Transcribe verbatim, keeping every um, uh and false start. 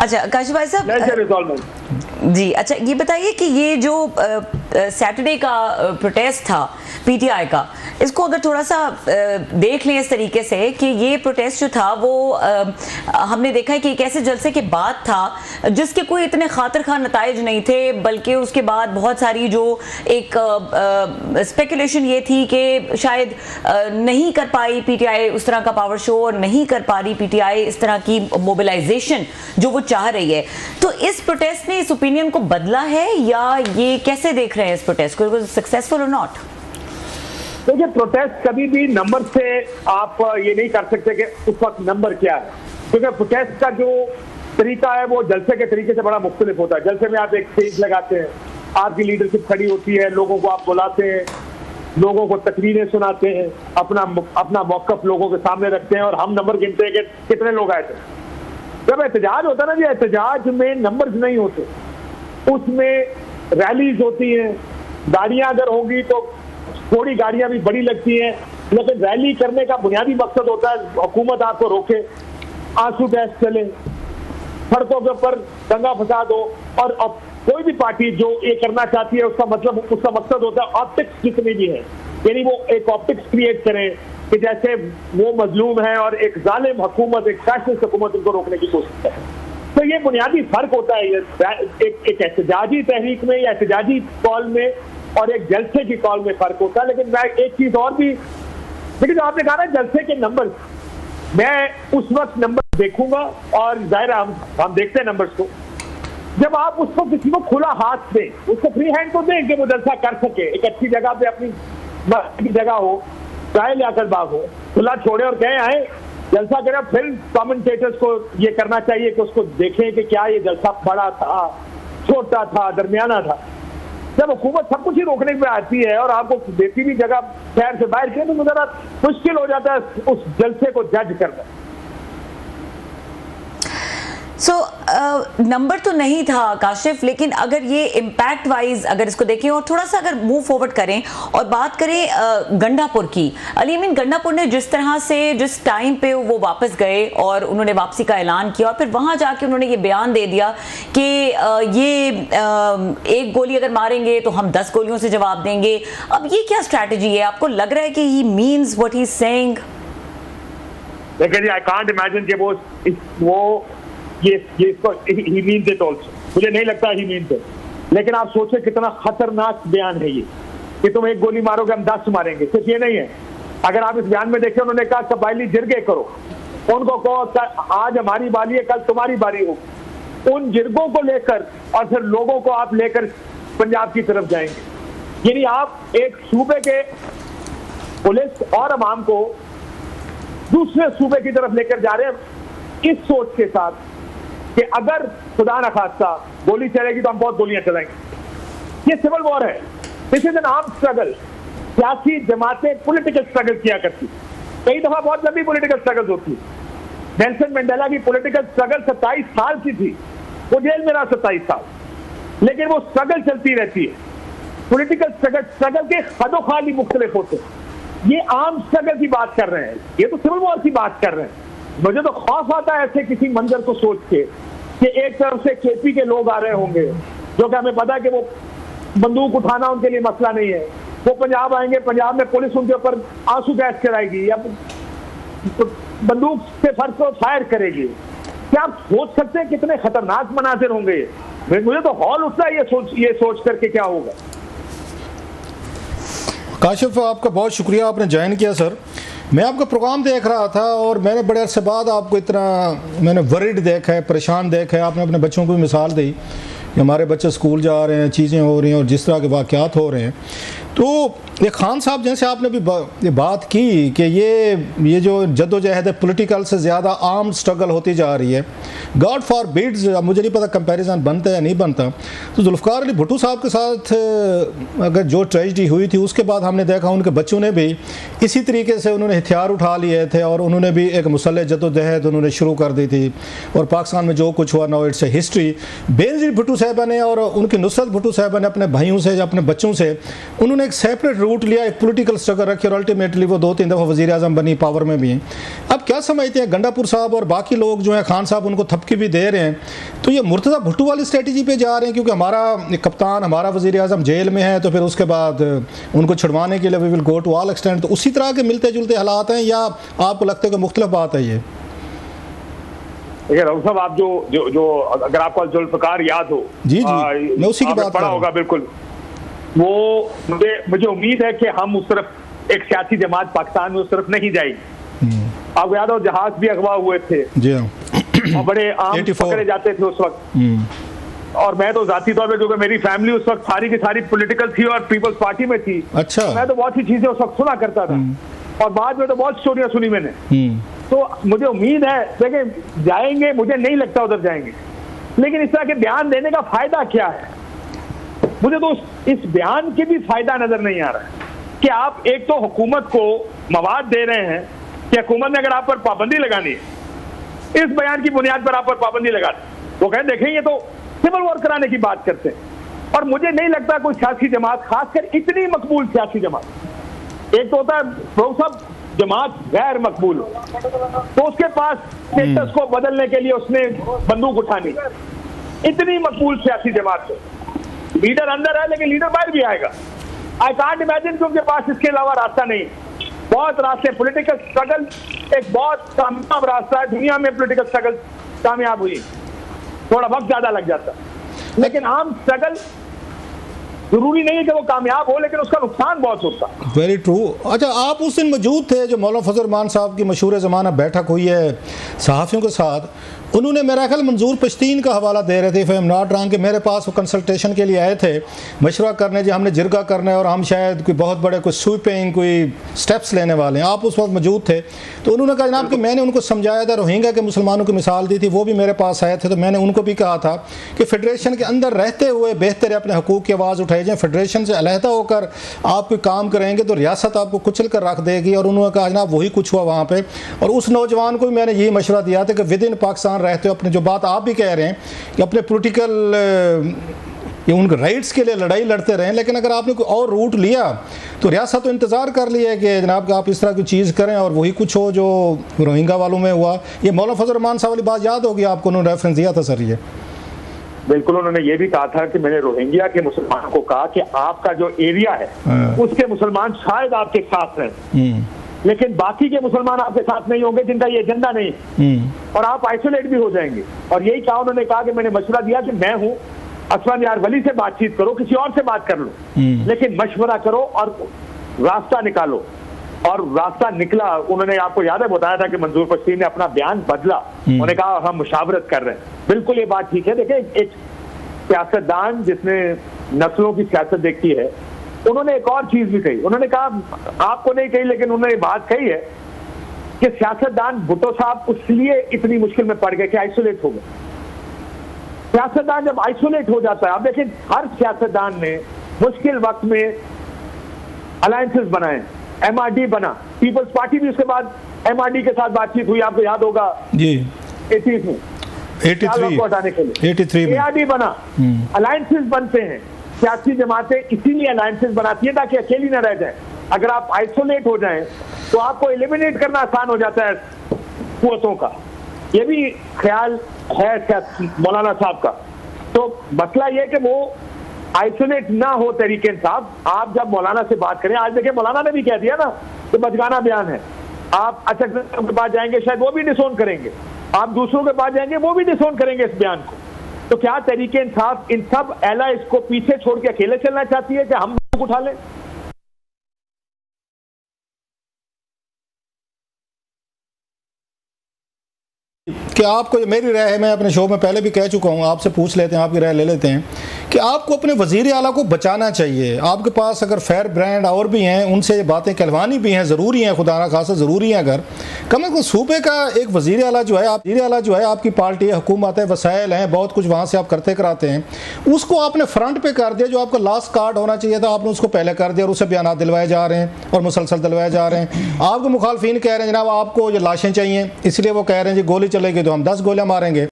अच्छा काशिफ भाई साहब जी, अच्छा ये बताइए कि ये जो सैटरडे का प्रोटेस्ट था पीटीआई का, इसको अगर थोड़ा सा आ, देख लें इस तरीके से कि ये प्रोटेस्ट जो था वो आ, हमने देखा है कि एक ऐसे जलसे के बाद था जिसके कोई इतने खातर खा नताइज नहीं थे, बल्कि उसके बाद बहुत सारी जो एक स्पेकुलेशन ये थी कि शायद आ, नहीं कर पाई पीटीआई उस तरह का पावर शो और नहीं कर पा रही पीटीआई इस तरह की मोबिलाइजेशन जो वो चाह रही है। तो इस प्रोटेस्ट ने इस ओपिनियन को बदला है या ये कैसे देख रहे हैं इस प्रोटेस्ट को, सक्सेसफुल और नॉट? देखिए प्रोटेस्ट कभी भी नंबर से आप ये नहीं कर सकते कि उस वक्त नंबर क्या है, क्योंकि प्रोटेस्ट का जो तरीका है वो जलसे के तरीके से बड़ा मुख्तलिफ होता है। जलसे में आप एक स्टेज लगाते हैं, आपकी लीडरशिप खड़ी होती है, लोगों को आप बुलाते हैं, लोगों को तकरीरें सुनाते हैं, अपना अपना मौकफ लोगों के सामने रखते हैं और हम नंबर गिनते हैं कि कितने लोग आए थे। जब एहतजाज होता है ना जी, एहतजाज में नंबर्स नहीं होते, उसमें रैलीज होती हैं, गाड़ियां अगर होंगी तो थोड़ी गाड़ियां भी बड़ी लगती हैं, लेकिन रैली करने का बुनियादी मकसद होता है हुकूमत आपको रोके, आंसू गैस चले, सड़कों के ऊपर दंगा फसाद हो। और अब कोई भी पार्टी जो ये करना चाहती है उसका मतलब उसका मकसद होता है ऑप्टिक्स जितने भी है, यानी वो एक ऑप्टिक्स क्रिएट करें कि जैसे वो मजलूम है और एक जालिम हुकूमत, एक फैसिस्ट हुकूमत उनको रोकने की कोशिश करे। तो ये बुनियादी फर्क होता है एक एहतजाजी तहरीक में या एहतजाजी कॉल में और एक जलसे की कॉल में फर्क होता है। लेकिन मैं एक चीज और भी, लेकिन जो आपने कहा ना जलसे के नंबर, मैं उस वक्त नंबर देखूंगा और जाहिर हम हम देखते हैं नंबर्स को, जब आप उसको किसी को खुला हाथ दें, उसको फ्री हैंड को दें कि वो जलसा कर सके, एक अच्छी जगह पे अपनी जगह हो, चाहे लियाकत बाग हो, खुला छोड़े और कहें आए जलसा करें। फिर कमेंटेटर्स को ये करना चाहिए कि उसको देखें कि क्या ये जलसा बड़ा था, छोटा था, दरमियाना था। जब हुकूमत सब कुछ ही रोकने में आती है और आपको देती भी जगह शहर से बाहर के, तो मुझे मुश्किल हो जाता है उस जलसे को जज करना। सो नंबर तो नहीं था काशिफ, लेकिन अगर ये इम्पैक्ट वाइज अगर इसको देखें और थोड़ा सा अगर मूव फॉरवर्ड करें और बात करें uh, गंडापुर की, अली अमीन गंडापुर ने जिस तरह से जिस टाइम पे वो वापस गए और उन्होंने वापसी का ऐलान किया और फिर वहाँ जाके उन्होंने ये बयान दे दिया कि uh, ये uh, एक गोली अगर मारेंगे तो हम दस गोलियों से जवाब देंगे। अब ये क्या स्ट्रैटेजी है, आपको लग रहा है कि he means what he is saying? देखिए आई कांट इमेजिन कि वो वो ये ये इसको ही मीन्स इट ऑल्सो, मुझे नहीं लगता ही मीन्स इट। लेकिन आप सोचे कितना खतरनाक बयान है ये कि तुम एक गोली मारोगे हम दस मारेंगे। सिर्फ ये नहीं है, अगर आप इस बयान में देखें उन्होंने कहा कबायली जिरगे करो, उनको कहो आज हमारी बारी है कल तुम्हारी बारी हो। उन जिरगों को लेकर और फिर लोगों को आप लेकर पंजाब की तरफ जाएंगे, यानी आप एक सूबे के पुलिस और अवाम को दूसरे सूबे की तरफ लेकर जा रहे हैं इस सोच के साथ कि अगर खुदा न खास्ता गोली चलेगी तो हम बहुत गोलियां चलाएंगे। ये सिविल वॉर है, this is an arm struggle. सियासी जमातें पॉलिटिकल स्ट्रगल किया करती, कई दफा बहुत लंबी पॉलिटिकल स्ट्रगल होती। नेल्सन मंडेला की पॉलिटिकल स्ट्रगल सत्ताईस साल की थी, वो जेल में रहा सत्ताईस साल, लेकिन वो स्ट्रगल चलती रहती है। पॉलिटिकल स्ट्रगल स्ट्रगल के खदोखाली मुख्तलिफ होते। ये आर्म स्ट्रगल की बात कर रहे हैं, ये तो सिविल वॉर की बात कर रहे हैं। मुझे तो खौफ आता है ऐसे किसी मंजर को सोच के कि एक तरफ से केपी के लोग आ रहे होंगे जो कि हमें पता है कि वो बंदूक उठाना उनके लिए मसला नहीं है, वो पंजाब आएंगे, पंजाब में पुलिस उनके ऊपर आंसू गैस चलाएगी या बंदूक से फर्श को फायर करेगी। क्या आप सोच सकते हैं कितने खतरनाक मनाजिर होंगे? मुझे तो हौल उठता है ये सोच ये सोच करके क्या होगा। काशिफ आपका बहुत शुक्रिया, आपने ज्वाइन किया सर। मैं आपका प्रोग्राम देख रहा था और मैंने बड़े अरसे बाद आपको इतना मैंने वरीड देखा है, परेशान देखा है। आपने अपने बच्चों को भी मिसाल दी कि हमारे बच्चे स्कूल जा रहे हैं, चीज़ें हो रही हैं और जिस तरह के वाक़यात हो रहे हैं। तो ये खान साहब जैसे आपने भी बा, ये बात की कि ये ये जो जद्दोजहद है पोलिटिकल से ज़्यादा आम स्ट्रगल होती जा रही है। गॉड फॉर बिड्स, मुझे नहीं पता कंपैरिजन बनता या नहीं बनता। तो जुल्फ़िकार अली भुट्टो साहब के साथ अगर जो ट्रेजडी हुई थी उसके बाद हमने देखा उनके बच्चों ने भी इसी तरीके से उन्होंने हथियार उठा लिए थे और उन्होंने भी एक मुसल्ह जद्दोजहद उन्होंने शुरू कर दी थी और पाकिस्तान में जो कुछ हुआ now it's a history. Benazir Bhutto साहबा ने और उनकी नुसरत भुट्टो साहबा ने अपने भाइयों से या अपने बच्चों से उन्होंने एक सेपरेट रूट लिया, एक पॉलिटिकल स्ट्रगल रखी और अल्टीमेटली वो दो तीन दफ़ा वज़ीर आज़म बनी, पावर में भी हैं। अब क्या समझते हैं गंडापुर साहब और बाकी लोग जो हैं खान साहब उनको थपकी भी दे रहे हैं, तो ये मुर्तज़ा भुट्टो वाली स्ट्रेटजी पे जा रहे हैं क्योंकि हमारा कप्तान हमारा वज़ीर आज़म जेल में है तो फिर उसके बाद उनको छुड़वाने के लिए we will go to all extent, तो उसी तरह के मिलते जुलते हालात हैं या आपको लगता है कि मुख्तलिफ बात है ये? देखिए राहुल साहब, आप जो जो जो अगर आपका जुल्फकार याद हो जी जी मैं उसी की बात पढ़ा होगा बिल्कुल, वो मुझे मुझे उम्मीद है कि हम उस तरफ एक सियासी जमात पाकिस्तान में उस तरफ नहीं जाएगी। आप याद हो जहाज भी अगवा हुए थे जी और बड़े आम पकड़े जाते थे उस वक्त, और मैं तो जाती तौर पर क्योंकि मेरी फैमिली उस वक्त सारी की सारी पॉलिटिकल थी और पीपल्स पार्टी में थी, अच्छा तो मैं तो बहुत सी चीजें उस वक्त सुना करता था और बाद में तो बहुत स्टोरियां सुनी मैंने, तो मुझे उम्मीद है देखिए जाएंगे, मुझे नहीं लगता उधर जाएंगे, लेकिन इस तरह के बयान देने का फायदा क्या है? मुझे तो इस बयान के भी फायदा नजर नहीं आ रहा है कि आप एक तो हुकूमत को मवाद दे रहे हैं कि हुकूमत ने अगर आप पर पाबंदी लगानी है, इस बयान की बुनियाद पर आप पर पाबंदी लगा दी, वो कहें देखें ये तो सिविल वॉर कराने की बात करते हैं। और मुझे नहीं लगता कोई सियासी जमात, खासकर इतनी मकबूल सियासी जमात, एक तो होता है प्रभु साहब जमात गैर मकबूल, तो उसके पास स्टेटस को बदलने के लिए उसने बंदूक उठानी, इतनी मकबूल सियासी जमात है, लीडर अंदर है लेकिन लीडर बाहर भी आएगा। आई कांट इमेजिन कि उनके पास इसके अलावा रास्ता नहीं, बहुत रास्ते, पॉलिटिकल स्ट्रगल एक बहुत कामयाब रास्ता है, दुनिया में पॉलिटिकल स्ट्रगल कामयाब हुई, थोड़ा वक्त ज्यादा लग जाता, लेकिन आम स्ट्रगल जरूरी नहीं है कि वो कामयाब हो, लेकिन उसका नुकसान बहुत होता है। Very true. अच्छा, आप उस दिन मौजूद थे जो मौलाना फजल रहमान साहब की मशहूर ज़माना बैठक हुई है सहाफ़ियों के साथ, उन्होंने मेरा ख्याल मंजूर पश्तीन का हवाला दे रहे थे, if I am not wrong, कि मेरे पास वो कंसल्टेशन के लिए आए थे, मशवरा करने जो हमने जिरगा करना है और हम शायद कोई बहुत बड़े कोई स्वीपिंग कोई स्टेप्स लेने वाले हैं। आप उस वक्त मौजूद थे, तो उन्होंने कहा जनाब कि मैंने उनको समझाया था, रोहिंग्या के मुसलमानों की मिसाल दी थी, वो भी मेरे पास आए थे, तो मैंने उनको भी कहा था कि फेडरेशन के अंदर रहते हुए बेहतर अपने हकूक़ की आवाज़ उठाई जाए, फेडरेशन से अलहदा होकर आप कोई काम करेंगे तो रियासत आपको कुचल कर रख देगी। और उन्होंने कहा जनाब वही कुछ हुआ वहाँ पर, और उस नौजवान को भी मैंने यही मशवरा दिया था कि विद इन पाकिस्तान रहते हो, अपने जो बात आप भी कह रहे हैं कि अपने पॉलिटिकल उनके राइट्स के लिए लड़ाई लड़ते रहें, लेकिन अगर आपने कोई और रूट लिया तो रियासत तो इंतज़ार कर लिया है कि जनाब आप इस तरह की चीज़ करें और वही कुछ हो जो रोहिंग्या वालों में हुआ। ये मौलाना फजल रहमान साहब वाली बात याद होगी आपको, उन्होंने रेफरेंस दिया था सर, ये बिल्कुल उन्होंने ये भी कहा था कि मैंने रोहिंग्या के मुसलमान को कहा कि आपका जो एरिया है उसके मुसलमान शायद आपके साथ हैं, लेकिन बाकी के मुसलमान आपके साथ नहीं होंगे जिनका ये एजेंडा नहीं, और आप आइसोलेट भी हो जाएंगे। और यही कहा उन्होंने, कहा कि मैंने मशवरा दिया कि मैं हूँ, असलम यार वली से बातचीत करो, किसी और से बात कर लो, लेकिन मशवरा करो और रास्ता निकालो, और रास्ता निकला। उन्होंने आपको याद है बताया था कि मंजूर पश्तीन ने अपना बयान बदला, उन्होंने कहा हम मुशावरत कर रहे हैं। बिल्कुल ये बात ठीक है, देखिए एक सियासतदान जिसने नस्लों की सियासत देखी है, उन्होंने एक और चीज भी कही, उन्होंने कहा आपको नहीं कही लेकिन उन्होंने बात कही है कि सियासतदान भुट्टो साहब इसलिए इतनी मुश्किल में पड़ गए कि आइसोलेट हो गए। सियासतदान जब आइसोलेट हो जाता है, आप देखें हर सियासतदान ने मुश्किल वक्त में अलायंसेस बनाए, एमआरडी बना, पीपल्स पार्टी भी उसके बाद एमआरडी के साथ बातचीत हुई, आपको याद होगा जी एटीज़ में को हटाने के लिए एटीज़ बना, अलायंसेस बनते हैं, सियासी जमातें इसीलिए अलायंसेस बनाती हैं ताकि अकेली ना रह जाए। अगर आप आइसोलेट हो जाएं तो आपको एलिमिनेट करना आसान हो जाता है कुतों का, ये भी ख्याल है मौलाना साहब का। तो मसला ये कि वो आइसोलेट ना हो तरीके साहब, आप जब मौलाना से बात करें, आज देखिए मौलाना ने भी कह दिया ना कि बचगाना बयान है, आप अचक के पास जाएंगे शायद वो भी डिसोन करेंगे, आप दूसरों के पास जाएंगे वो भी डिसोन करेंगे इस बयान को। तो क्या तरीके इंसाफ इन सब एलाइज को पीछे छोड़ के अकेले चलना चाहती है कि हम लोग उठा लें? कि आपको मेरी राय है, मैं अपने शो में पहले भी कह चुका हूँ, आपसे पूछ लेते हैं, आपकी राय ले लेते हैं कि आपको अपने वज़ीर आला को बचाना चाहिए। आपके पास अगर फेयर ब्रांड और भी हैं, उनसे ये बातें कहलवानी भी हैं, ज़रूरी हैं, खुदा ना खासा ज़रूरी हैं। अगर कम अज़ कम सूबे का एक वज़ीर आला जो है, आप वज़ीर आला जो है, आपकी पार्टी है, हुकूमत है, वसायल हैं, बहुत कुछ वहाँ से आप करते कराते हैं, उसको आपने फ्रंट पे कर दिया। जो आपका लास्ट कार्ड होना चाहिए था आपने उसको पहले कर दिया, और उससे बयान दिलवाए जा रहे हैं और मुसलसल दिलवाए जा रहे हैं। आपके मुखालफिन कह रहे हैं जनाब आपको ये लाशें चाहिए, इसलिए वो कह रहे हैं जी गोली चलेगी तो हम दस गोलियाँ मारेंगे।